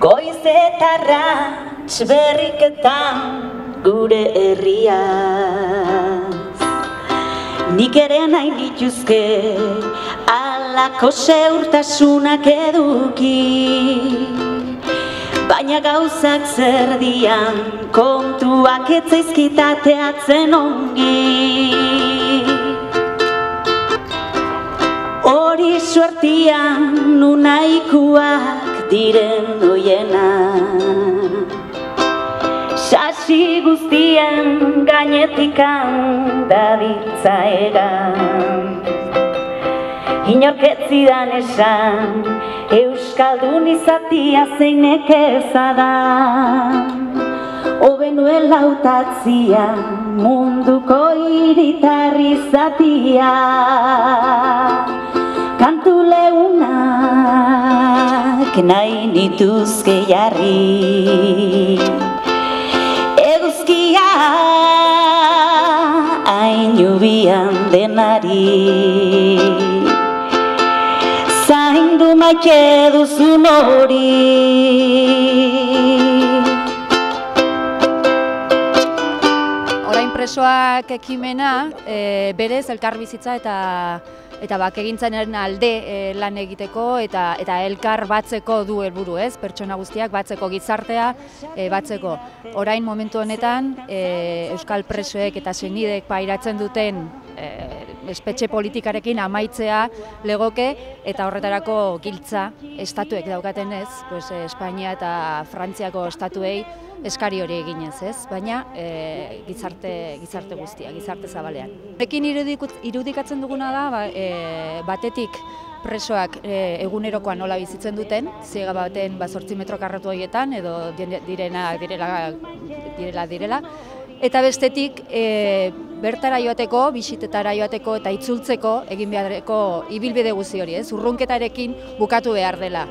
Goizetarra txberriketan gure herriaz. Nik ere nahi dituzke alako seurtasunak eduki, baina gauzak zer dian kontuak etzaizkitateatzen ongi. Hori suertian nunaikuak diren hoiena, sasi guztien gainetikan dabiltza egan. Inork ez zidan esan euskaldun izatia zeinek ezadan, hobe nuela hautatzia munduko hiritarri izatia. Kantu leuna nahi nituzke jarri, eguzkia ainubian denari, zaindu maite duzun hori. Orain presoak ekimena berez elkarbizitza eta bakegintzaren alde lan egiteko eta elkar batzeko du helburu, ez? Pertsona guztiak batzeko, gizartea batzeko. Orain momentu honetan euskal presoek eta senidek pairatzen duten espetxe politikarekin amaitzea legoke, eta horretarako giltza estatuek daukatenez, Espainia eta Frantziako estatuei eskari hori eginez, ez? Baina gizarte guztia, gizarte zabalean. Ekin irudikatzen duguna da, batetik presoak egunerokoa nola bizitzen duten, ziega baten 8 metro karratu horietan, edo direla, eta bestetik bertara joateko, bisitetara joateko eta itzultzeko egin beharreko ibilbide guzti hori, ez? Urrunketarekin bukatu behar dela.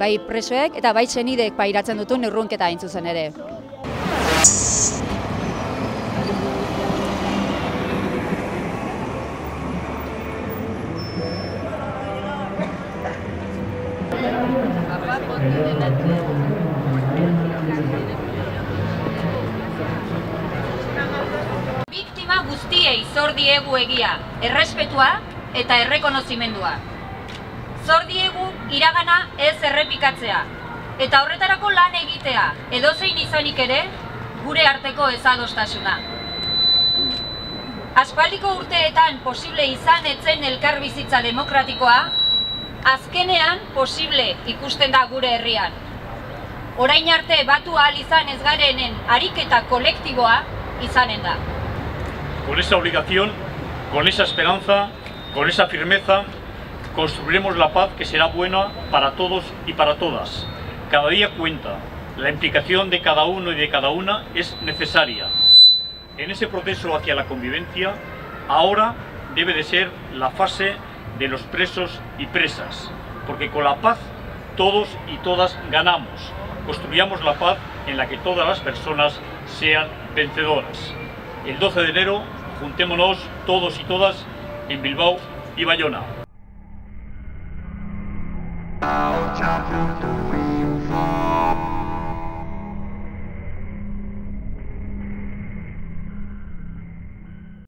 Bai presoek eta bai senidek pairatzen duten urrunketa hain zuzen ere. Guztiei zor diegu egia, errespetua eta errekonozimendua. Zor diegu iragana ez errepikatzea, eta horretarako lan egitea, edozein izanik ere, gure arteko ezadostasuna. Aspaldiko urteetan posible izan etzen elkarbizitza demokratikoa, azkenean posible ikusten da gure herrian. Orain arte batu ahal izan ez garenen ariketa kolektiboa izanen da. Con esa obligación, con esa esperanza, con esa firmeza, construiremos la paz que será buena para todos y para todas. Cada día cuenta, la implicación de cada uno y de cada una es necesaria. En ese proceso hacia la convivencia, ahora debe de ser la fase de los presos y presas, porque con la paz todos y todas ganamos. Construyamos la paz en la que todas las personas sean vencedoras. El 12 de enero, juntémonos todos y todas en Bilbao y Baiona.